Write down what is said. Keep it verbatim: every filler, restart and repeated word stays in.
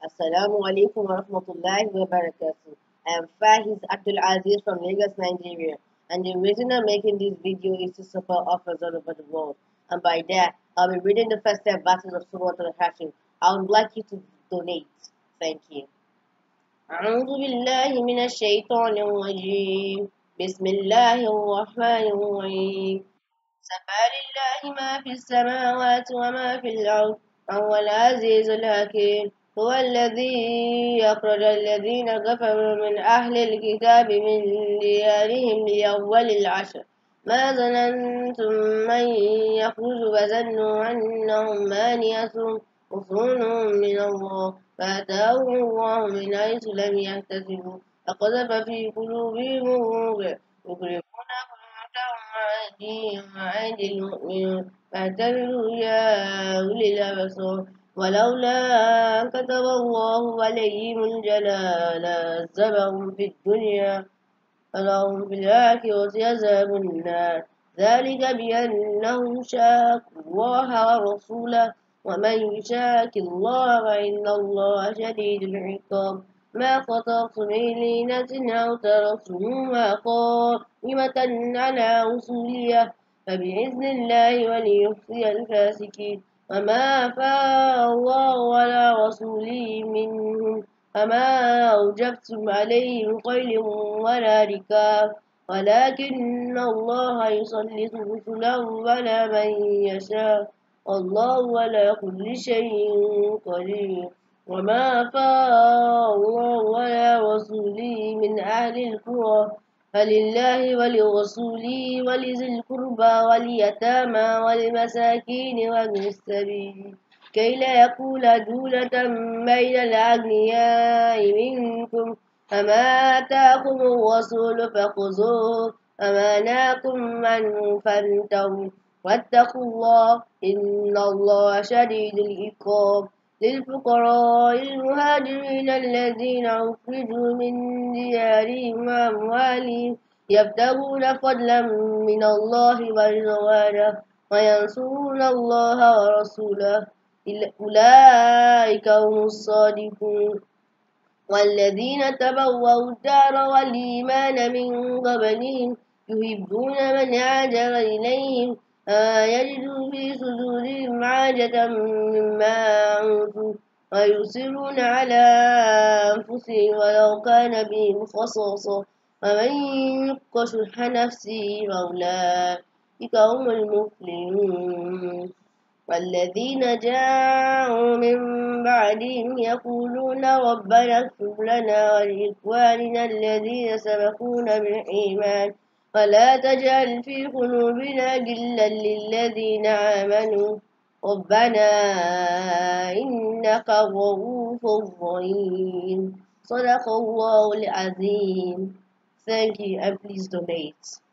Assalamu alaikum wa rahmatullahi wa barakatuh. I am Fahiz Atul Aziz from Lagos, Nigeria, and the reason I'm making this video is to support offers all over the world. And by that, I'll be reading the first ten verses of Surah Al-Hashim. I would like you to donate. Thank you. أعوذ بالله من الشيطان الرجيم. بسم الله الرحمن الرحيم. سبح لله ما في السماوات وما في الأرض وهو العزيز الحكيم. هو الذي أخرج الذين كفروا من أهل الكتاب من ديارهم لأول العشر. ما ظننتم من يخرج فظنوا أنهم مانعتهم حصونهم من الله فأتاهم الله من حيث لم يحتسبوا فقذف في قلوبهم الرعب يخربون بيوتهم وأيديهم وأيدي المؤمنين فاعتبروا يا أولي الأبصار. ولولا أن كتب الله عليهم الجلاء لعذبهم في الدنيا ولهم في الآخرة عذاب النار. ذلك بأنهم شاقوا الله ورسوله ومن يشاق الله فإن الله شديد العقاب. ما قطعتم من لينة أو تركتموها قائمة على أصولها فبإذن الله وليخزي الفاسقين. وما أفاء الله على رسوله منهم فما أوجفتم عليه من خيل ولا ركاب ولكن الله يسلط رسله على من يشاء والله على كل شيء قدير. وما أفاء الله على رسوله من أهل القرى فلله ولرسوله ولذي القربى واليتامى والمساكين وابن السبيل كي لا يكون دولة بين الأغنياء منكم. فما آتاكم الرسول فخذوه وما نهاكم عنه فانتهوا واتقوا الله إن الله شديد العقاب. للفقراء المهاجرين الذين أخرجوا من ديارهم وأموالهم يبتغون فضلا من الله ورضوانه وينصرون الله ورسوله أولئك هم الصادقون. والذين تبوأوا الدار والإيمان من قبلهم يحبون من هاجر إليهم يجدوا في صدورهم حاجة مما أوتوا ويؤثرون على أنفسهم ولو كان بهم خصاصة ومن يوق شح نفسه فأولئك هم المفلحون. والذين جاءوا من بعدهم يقولون ربنا اغفر لنا ولإخواننا الذين سبقونا بالإيمان ولا تجعل في قلوبنا غلا للذين آمنوا ربنا إنك رؤوف رحيم. صدق الله العظيم. Thank you and please donate.